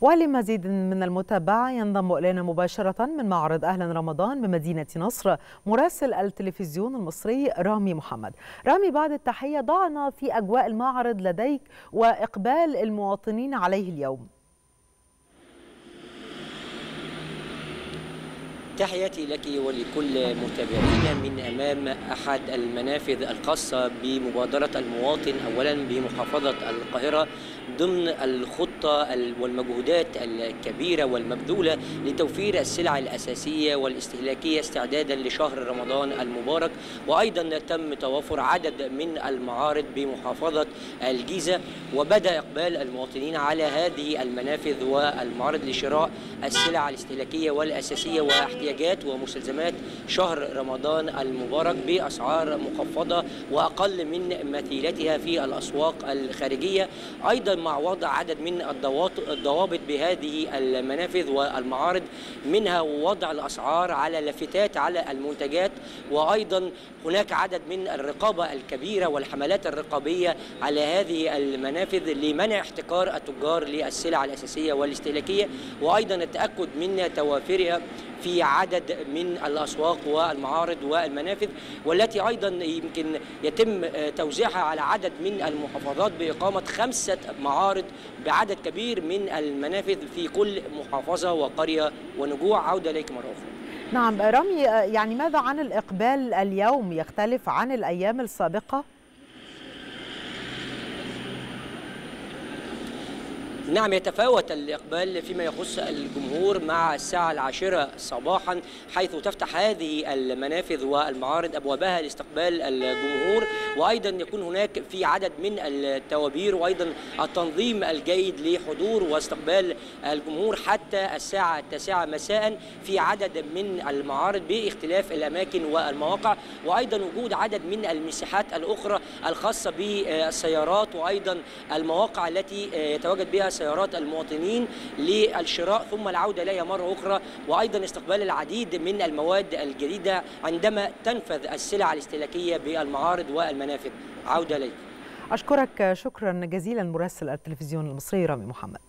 ولمزيد من المتابعة ينضم إلينا مباشرة من معرض أهلا رمضان بمدينة نصر مراسل التلفزيون المصري رامي محمد. رامي، بعد التحية، ضعنا في أجواء المعرض لديك وإقبال المواطنين عليه اليوم. تحياتي لك ولكل متابعينا من أمام أحد المنافذ الخاصة بمبادرة المواطن أولا بمحافظة القاهرة ضمن الخطة والمجهودات الكبيرة والمبذولة لتوفير السلع الأساسية والاستهلاكية استعدادا لشهر رمضان المبارك. وأيضا تم توافر عدد من المعارض بمحافظة الجيزة، وبدأ إقبال المواطنين على هذه المنافذ والمعارض لشراء السلع الاستهلاكية والأساسية واحتياجات ومستلزمات شهر رمضان المبارك بأسعار مخفضة وأقل من مثيلتها في الأسواق الخارجية، أيضا مع وضع عدد من الضوابط بهذه المنافذ والمعارض، منها وضع الأسعار على لافتات على المنتجات، وأيضا هناك عدد من الرقابة الكبيرة والحملات الرقابية على هذه المنافذ لمنع احتكار التجار للسلع الأساسية والاستهلاكية، وأيضا التأكد من توافرها في عدد من الأسواق والمعارض والمنافذ، والتي أيضا يمكن يتم توزيعها على عدد من المحافظات بإقامة 5 معارض بعدد كبير من المنافذ في كل محافظة وقرية ونجوع. عودة إليك مرة أخرى. نعم رامي، يعني ماذا عن الإقبال اليوم؟ يختلف عن الأيام السابقة؟ نعم، يتفاوت الإقبال فيما يخص الجمهور مع الساعة 10 صباحا، حيث تفتح هذه المنافذ والمعارض أبوابها لاستقبال الجمهور، وأيضا يكون هناك في عدد من التوابير وأيضا التنظيم الجيد لحضور واستقبال الجمهور حتى الساعة 9 مساء في عدد من المعارض باختلاف الأماكن والمواقع، وأيضا وجود عدد من المساحات الأخرى الخاصة بالسيارات وأيضا المواقع التي يتواجد بها سيارات المواطنين للشراء ثم العودة إليها مرة أخرى، وأيضا استقبال العديد من المواد الجديدة عندما تنفذ السلع الاستهلاكية بالمعارض والمنافذ. عودة إليك. أشكرك شكرا جزيلا مراسل التلفزيون المصري رامي محمد.